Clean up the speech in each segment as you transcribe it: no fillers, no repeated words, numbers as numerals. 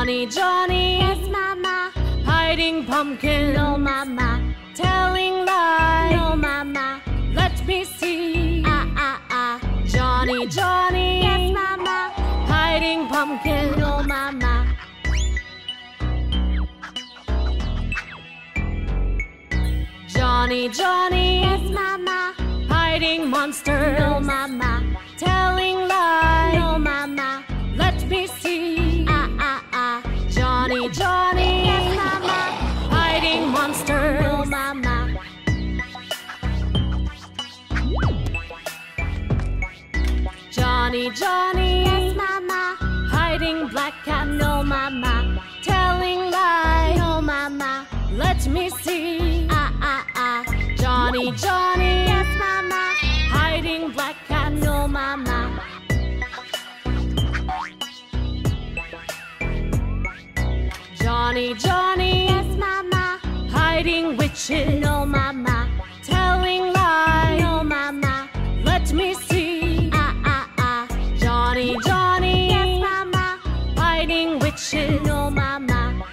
Johnny, Johnny. Yes, Mama. Hiding pumpkins. No, Mama. Telling lies. No, Mama. Let me see. Johnny, Johnny. Yes, Mama. Hiding pumpkins. No, Mama. Johnny, Johnny. Yes, Mama. Hiding monsters. No, Mama. Telling lies. No, Mama. Let me see. Johnny, Johnny. Yes, Mama. Hiding monsters. No, Mama. Johnny, Johnny. Yes, Mama. Hiding black cat. No, Mama. Telling lies. No, Mama. Let me see. Johnny, Johnny. Yes, Mama. Hiding black cat. No, Mama. Johnny, Johnny. Yes, Mama. Hiding witches. No, Mama. Telling lies. No, Mama. Let me see. Johnny, Johnny. Yes, Mama. Hiding witches. No, Mama.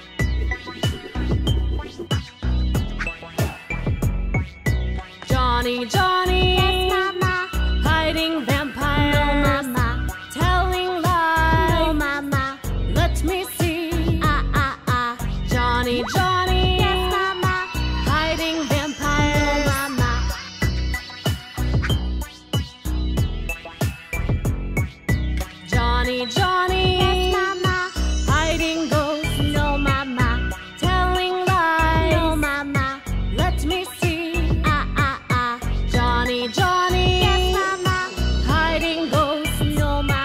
Johnny, Johnny. Yes, Mama. Hiding vampires. No, Mama. Telling lies. No, Mama. Let me see. Johnny, Johnny. Yes, Mama. Hiding vampires. No, Mama. Johnny, Johnny. Yes, Mama. Hiding ghosts. No, Mama. Telling lies. No, Mama. Let me see. Johnny, Johnny. Yes, Mama. Hiding ghosts. No, Mama.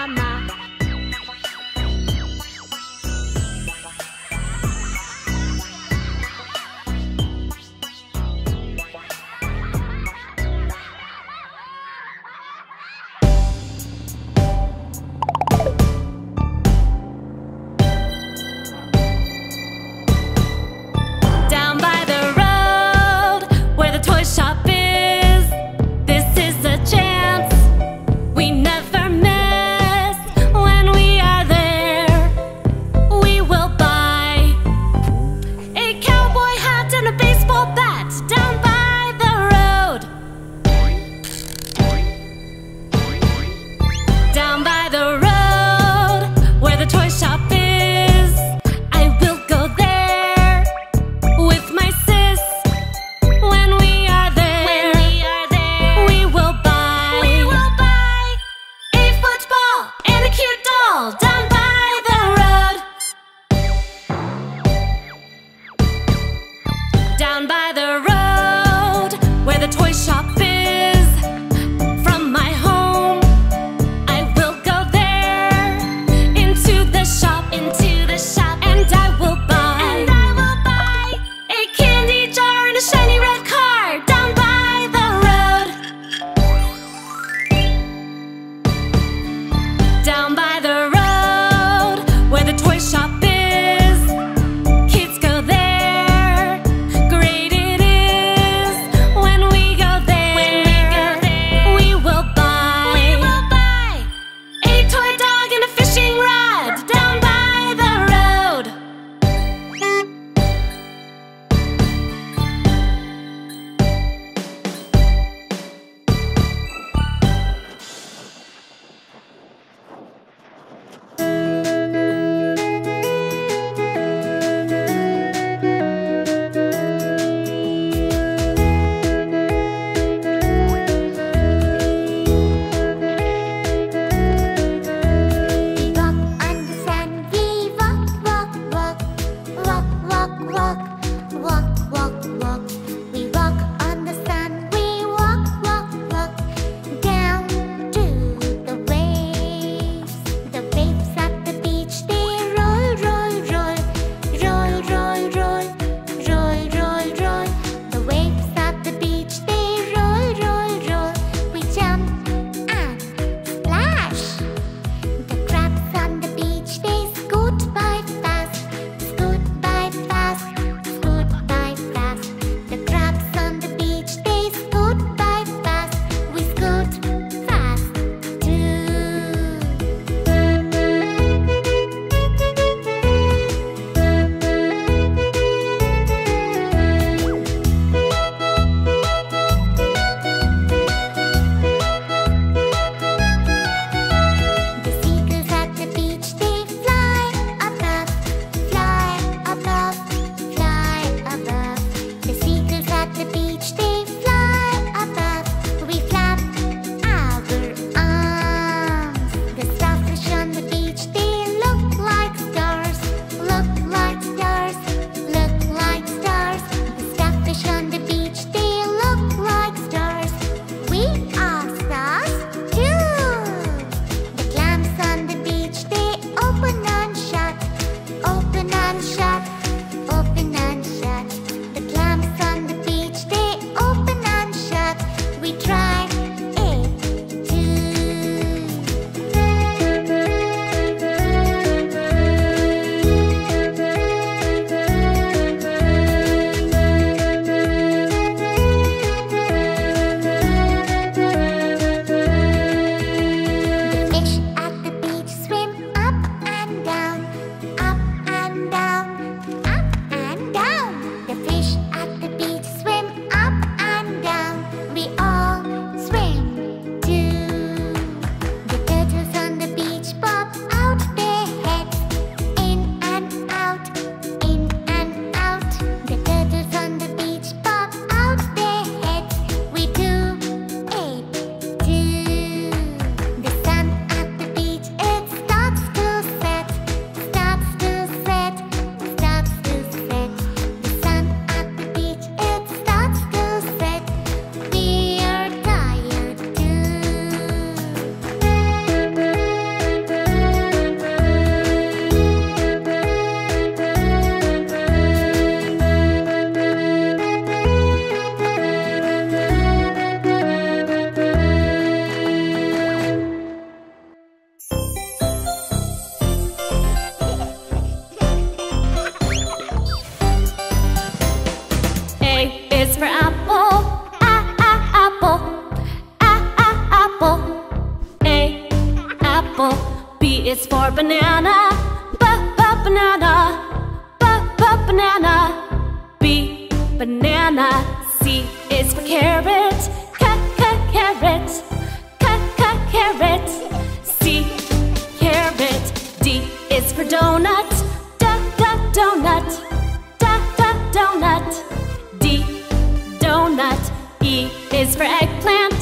It's for banana, ba-ba-banana, ba-ba-banana. B, banana. C is for carrot, ca-ca-carrot, ca-ca-carrot. C, carrot. D is for donut, da-da-donut, da-da-donut. D, donut. E is for eggplant,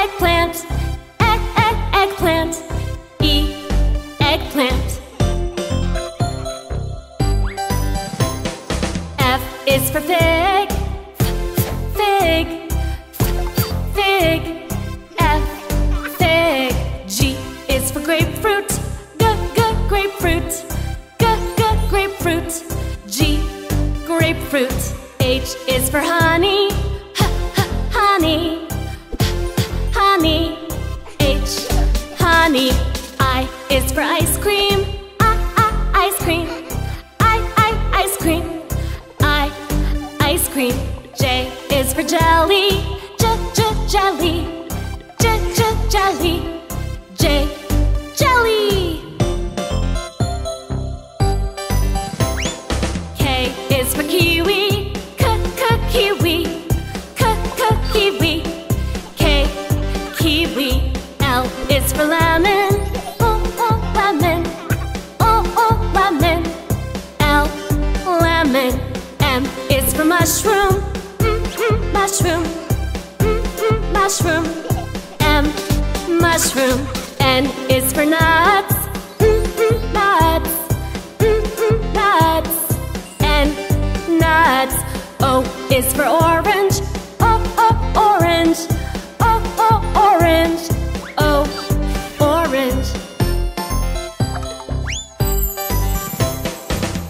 eggplant, eggplant. E, eggplant. F is for fig, fig, fig. F, fig. G is for grapefruit, grapefruit, grapefruit. G, grapefruit. H is for honey, honey, honey. H, honey. I is for ice cream, ice cream, ice cream. I, ice cream. J is for jelly, jelly, jelly. J, jelly. K is for kiwi, kiwi, kiwi. K, kiwi. L is for lemon, lemon, lemon. L, lemon. M is for mushroom, mushroom, mushroom. M, mushroom. N is for nuts, nuts, nuts. N, nuts. O is for orange, orange, orange. O, orange.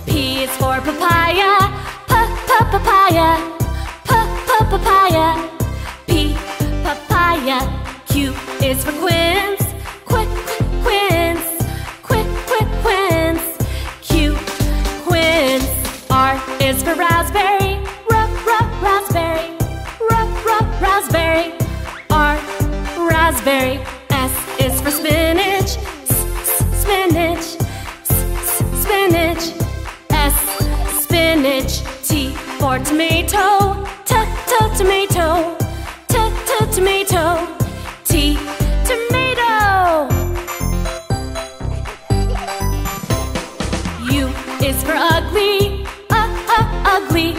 P is for papaya, papaya, papaya. P, papaya. Q is for quince, quince, quince. Q, quince. R is for raspberry, raspberry, raspberry. R, raspberry. S is for spinach, spinach, spinach. S, spinach. T for tomato, tomato, tomato. T, tomato. U is for ugly, ugly,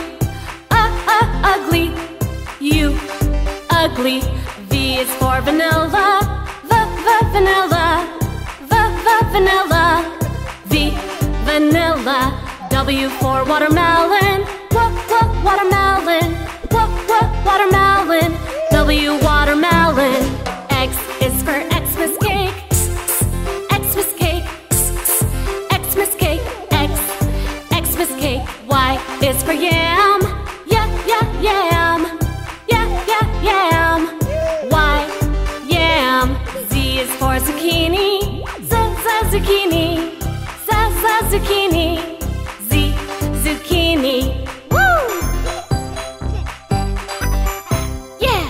ugly. U, ugly. V is for vanilla, vanilla, vanilla. V, vanilla. W for watermelon, watermelon, watermelon. W, watermelon. X is for Xmas cake, Xmas cake, Xmas cake. X, Xmas cake. Y is for yam, yam, yam. Y, yam. Z is for zucchini, zucchini, zucchini. Z, zucchini. Woo! Yeah!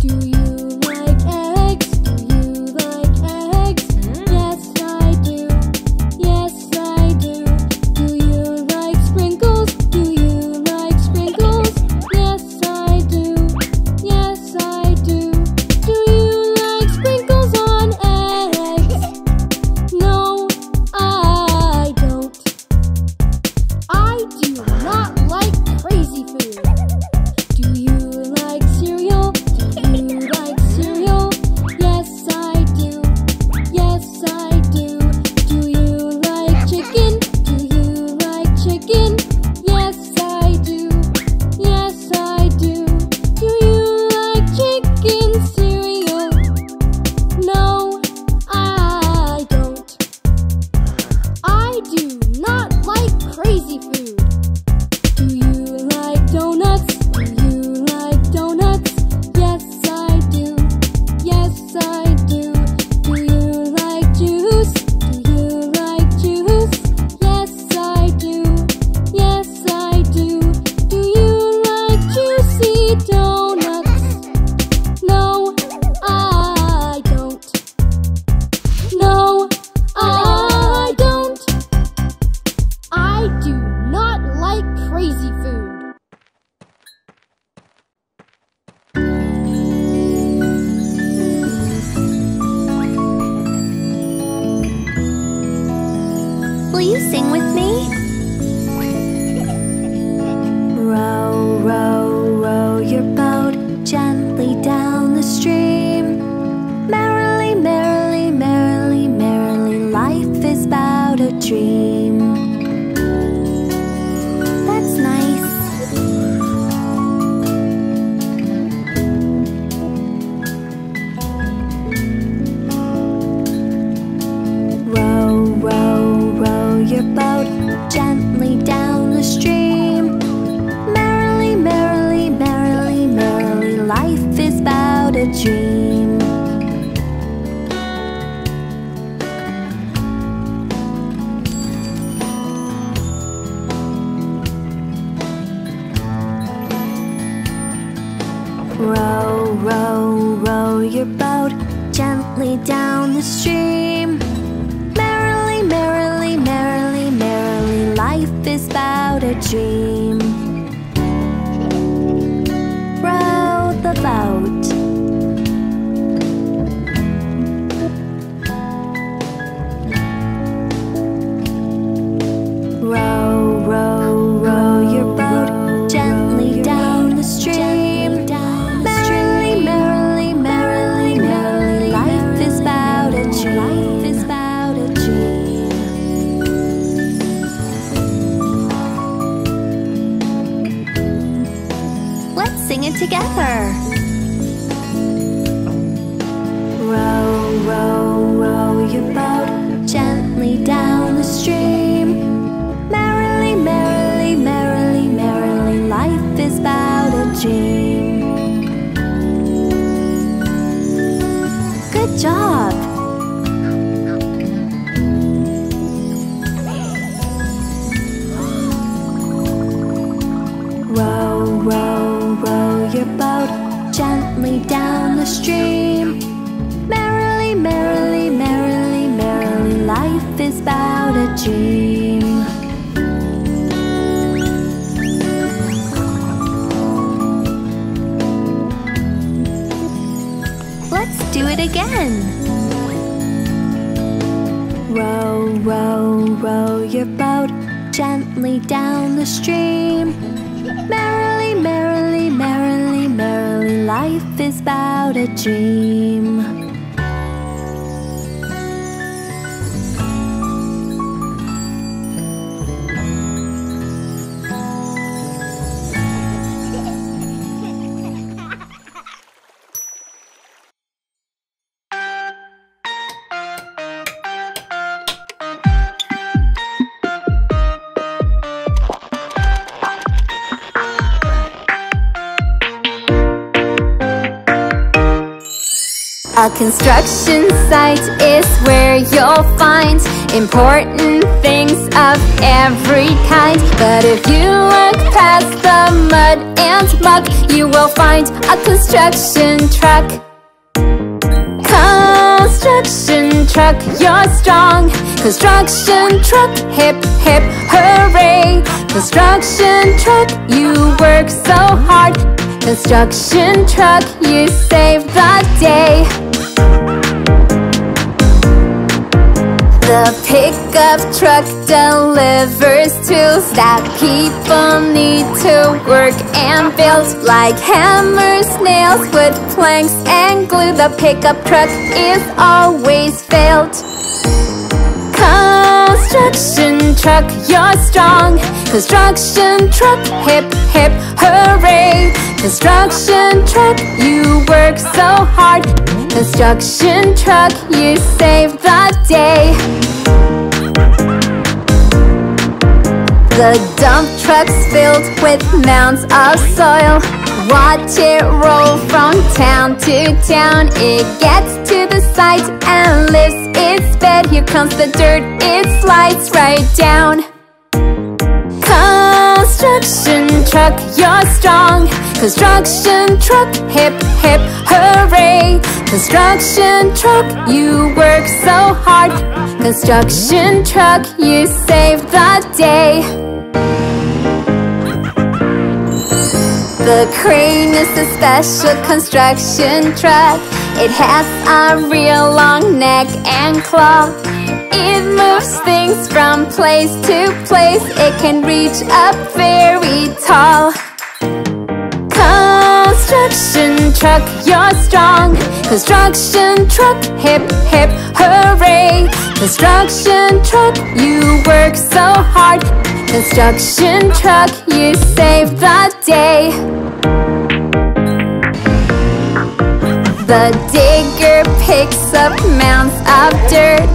Do you like eggs? Do you like eggs? Yes, I do. Yes, I do. Do you like sprinkles? Do you like sprinkles? Yes, I do. Yes, I do. Do you like sprinkles on eggs? Will you sing with me? Row, row, row your boat gently down the stream. Merrily, merrily, merrily, merrily, life is but a dream. That's nice. Row, row, row your boat gently down the stream. Merrily, merrily, merrily, merrily, life is but a dream. Row, row, row your boat gently down the stream. Merrily, merrily, merrily, merrily, life is but a dream. Row the boat. Row, row, row your boat gently down the stream. Together. Row, row, row your boat gently down the stream. Merrily, merrily, merrily, merrily, life is but a dream. Good job! Down the stream. Merrily, merrily, merrily, merrily, life is but a dream. Let's do it again. Row, row, row your boat gently down the stream. Merrily, merrily, merrily, merrily, life is but a dream. A construction site is where you'll find important things of every kind. But if you look past the mud and muck, you will find a construction truck. Construction truck, you're strong. Construction truck, hip, hip, hooray. Construction truck, you work so hard. Construction truck, you save the day. The pickup truck delivers tools that people need to work and build, like hammers, nails, wood planks, and glue. The pickup truck is always filled. Construction truck, you're strong. Construction truck, hip, hip, hooray. Construction truck, you work so hard. Construction truck, you save the day. The dump truck's filled with mounds of soil. Watch it roll from town to town. It gets to the site and lifts its bed. Here comes the dirt, it slides right down. Construction truck, you're strong. Construction truck, hip, hip, hooray. Construction truck, you work so hard. Construction truck, you save the day. The crane is a special construction truck. It has a real long neck and claw. It moves things from place to place. It can reach up very tall. Construction truck, you're strong. Construction truck, hip hip hooray. Construction truck, you work so hard. Construction truck, you save the day. The digger picks up mounds of dirt,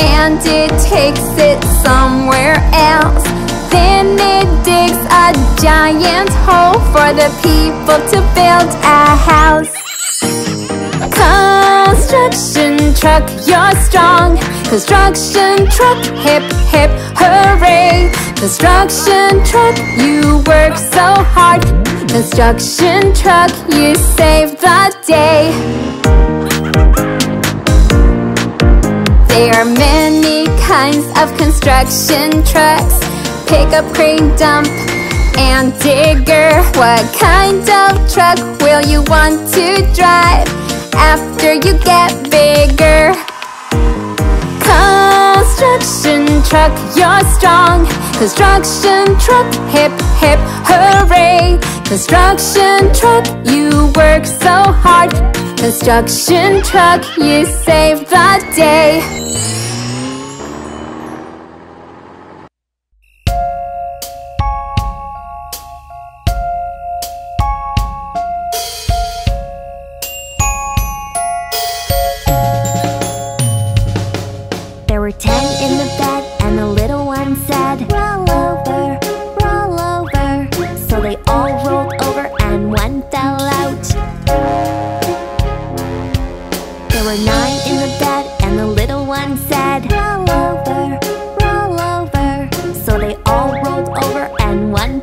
and it takes it somewhere else. Then it digs a giant hole for the people to build a house. Construction truck, you're strong. Construction truck, hip hip hooray. Construction truck, you work so hard. Construction truck, you save the day. There are many kinds of construction trucks. Pick up, crane, dump, and digger. What kind of truck will you want to drive after you get bigger? Construction truck, you're strong. Construction truck, hip hip hooray. Construction truck, you work so hard. Construction truck, you save the day. There were 10 in the bed, and the little one said, roll over, roll over. So they all rolled over and one fell out. There were 9 in the bed, and the little one said, roll over, roll over. So they all rolled over and one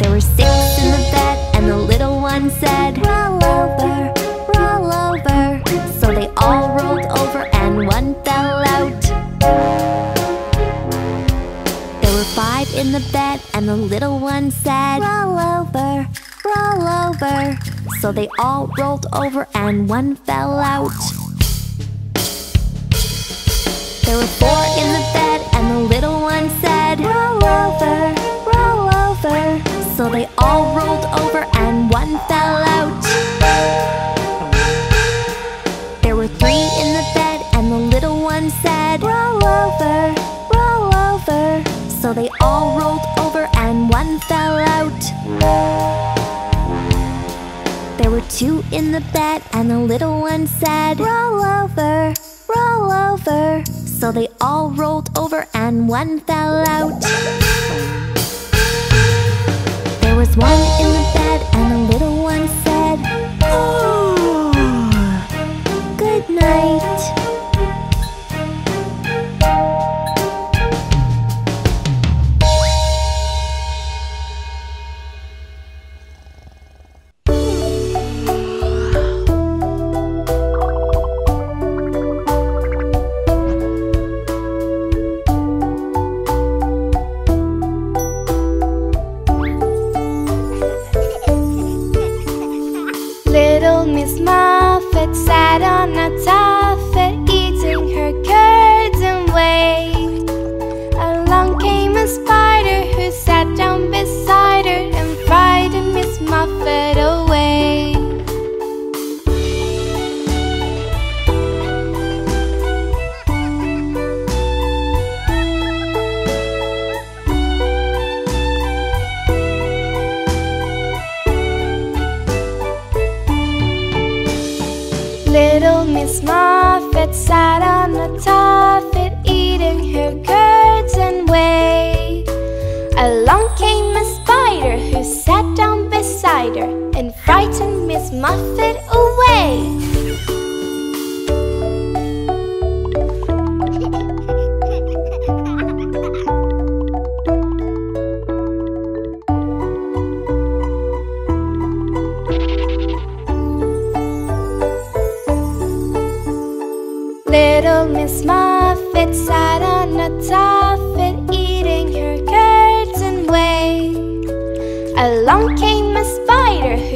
There were 6 in the bed, and the little one said, roll over, roll over. So they all rolled over and one fell out. There were 5 in the bed, and the little one said, roll over, roll over. So they all rolled over and one fell out. There were 4 in the bed, and the little one said, roll over, roll over. So they all rolled over and one fell out. There were 3 in the bed, and the little one said, roll over, roll over. So they all rolled over and one fell out. There were 2 in the bed, and the little one said, roll over, roll over. So they all rolled over and one fell out. There was 1 in the bed, and the little one said, oh, good night.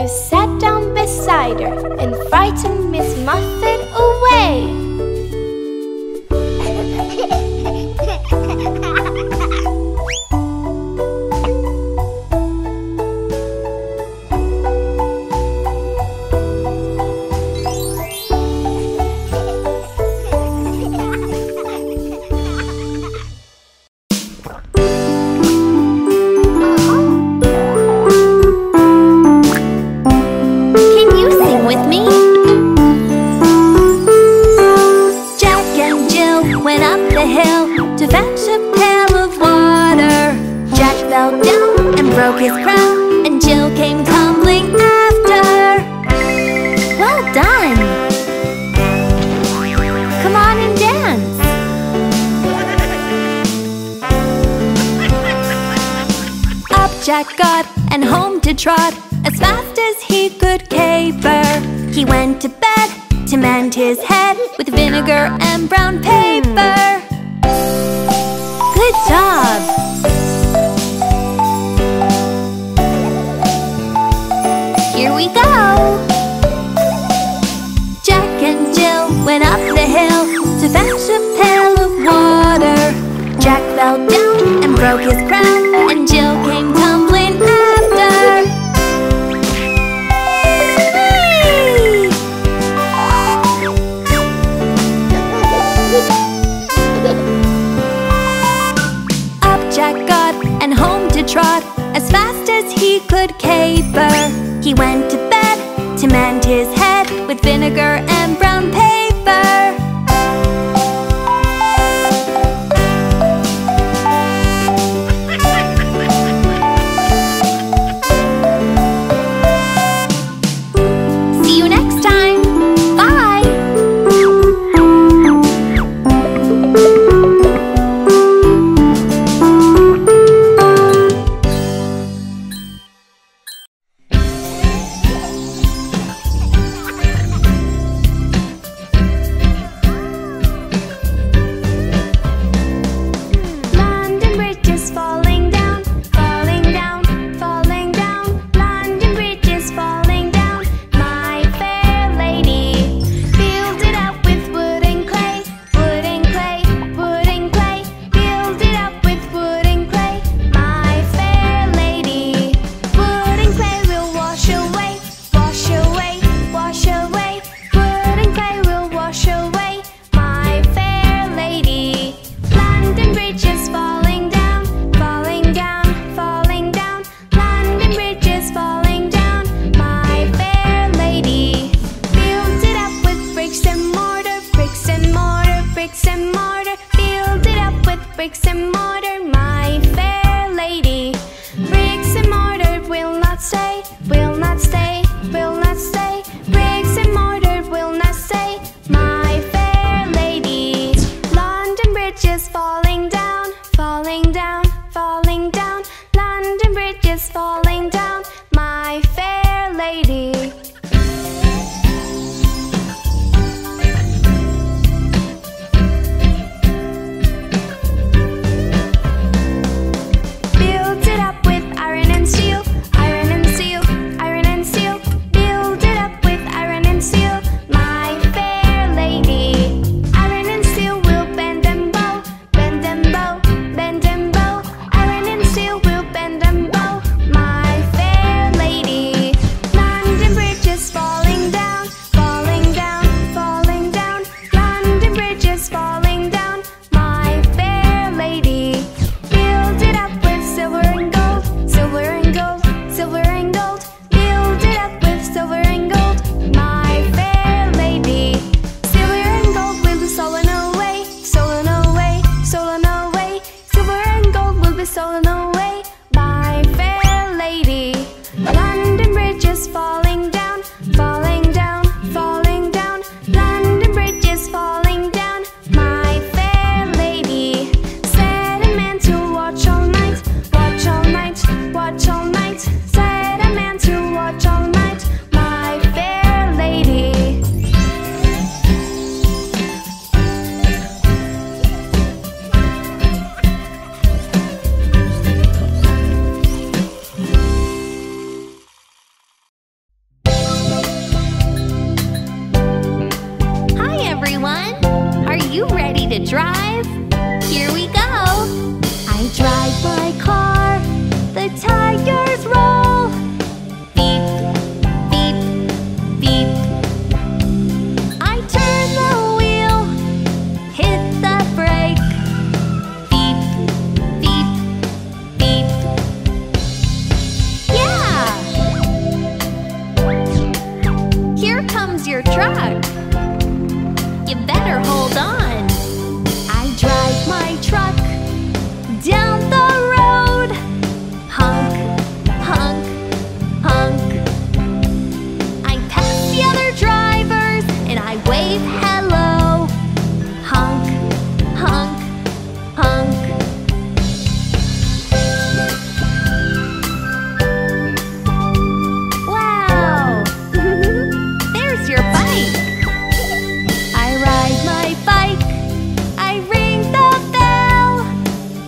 who sat down beside her and frightened Miss Muffet away. Jack got and home to trot as fast as he could caper. He went to bed to mend his head with vinegar and brown paper. Good job! Here we go! Jack and Jill went up the hill to fetch a pail of water. Jack fell down and broke his crown, and Jill came down. Trot as fast as he could caper. He went to bed to mend his head with vinegar and brown paper. See you next time. Bye.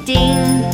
Mark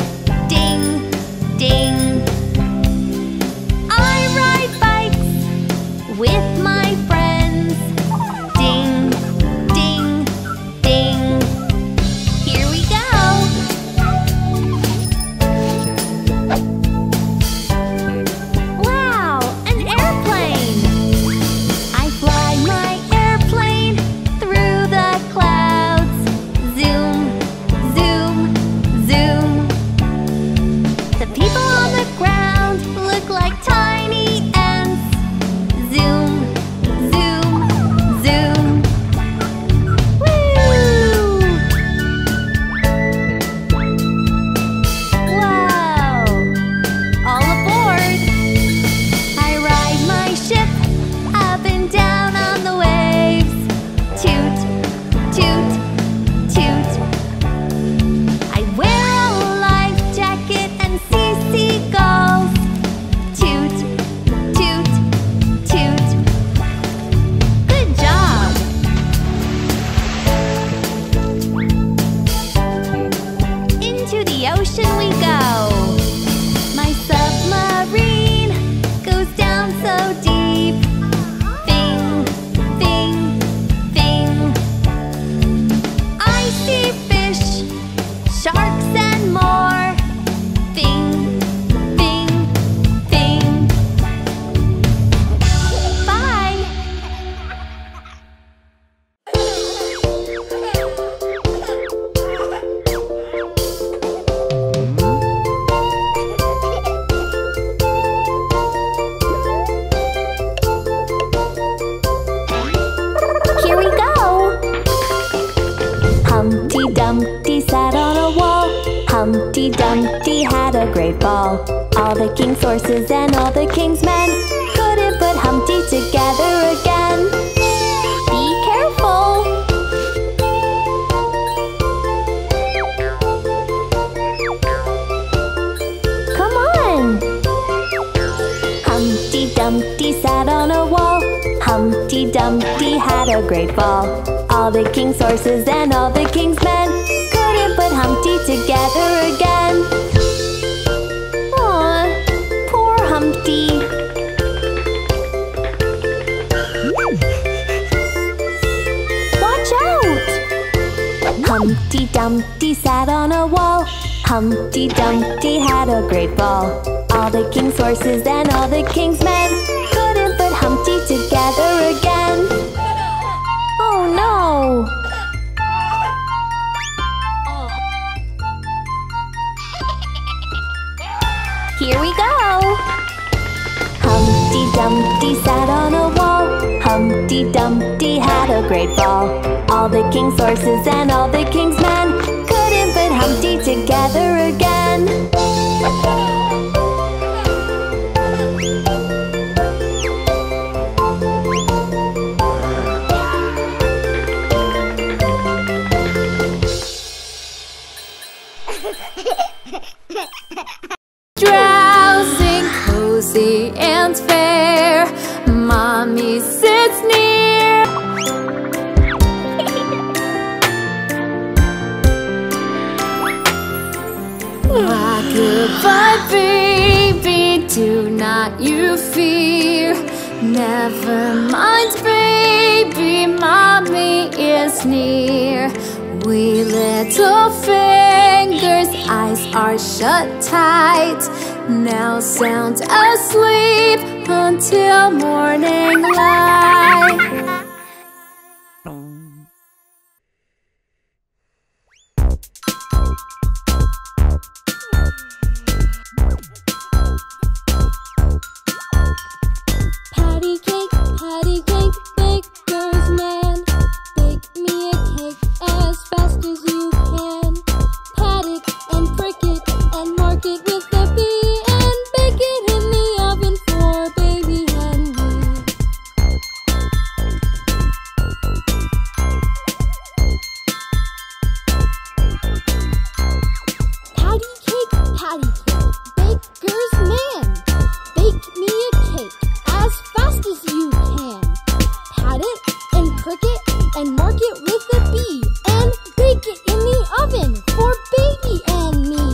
it with a B and bake it in the oven for Baby and me.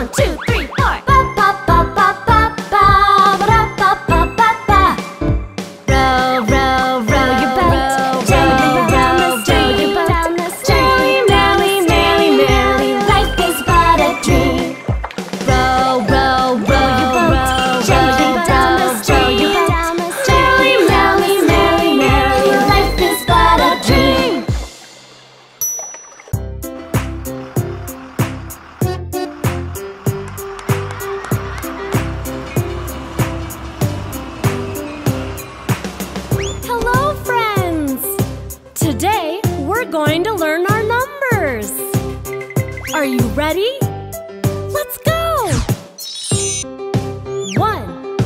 1, 2, 3, 4. Ba ba ba ba ba ba ba ba ba ba ba. Row, row, row your boat, down the stream. Merrily, merrily, merrily, life is but a dream. Row, row, row your boat, down the stream. Merrily, merrily, merrily, merrily, life is but a dream. Today, we're going to learn our numbers. Are you ready? Let's go! 1,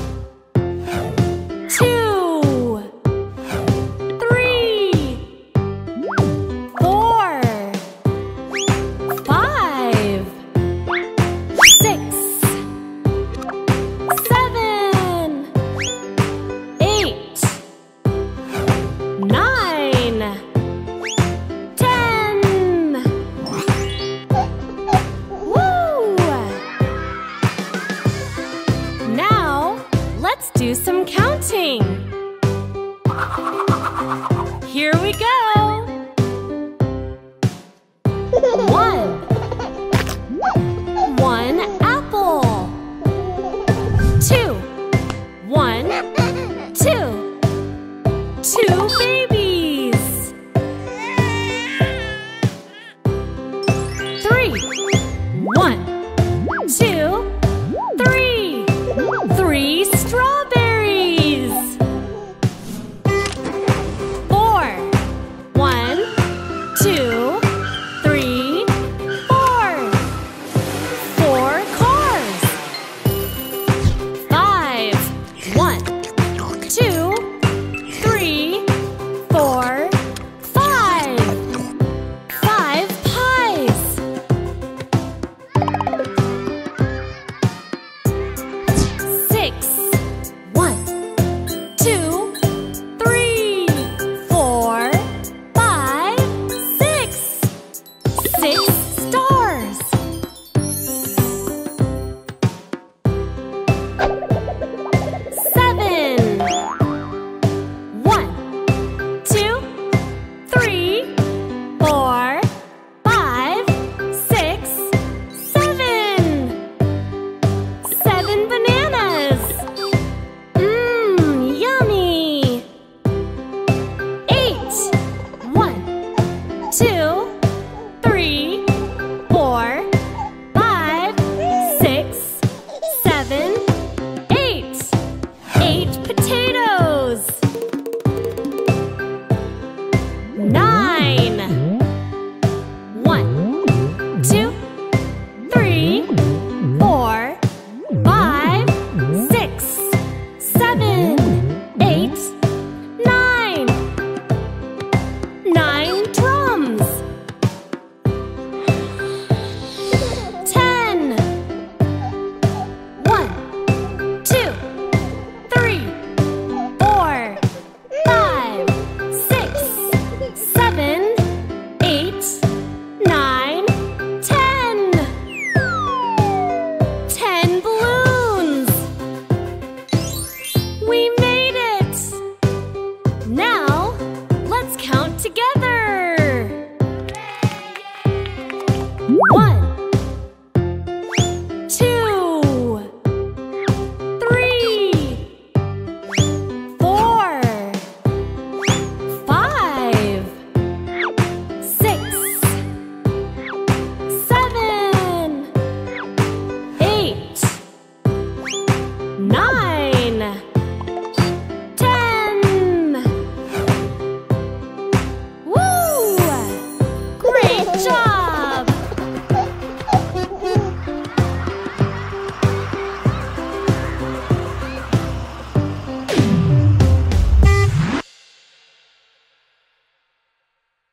2, 3, 4, 5, 6, 7, 8, 9. 2 babies. 3. 1, 2, 3. 3 strawberries. 4. 1, 2, 3, 4. 4 cars. 5. 1, 2. 7 bananas. Yummy. 8. 1, 2, 3, 4, 5, 6, 7, 8. 8 potatoes. 9. 1, 2, 3, 4, 5, 6, 7, 8, 9. 9 drums. 10. 1, 2, 3, 4, 5, 6, 7, 8, 9, 10. 10 balloons. We made it! Now, let's count together. 1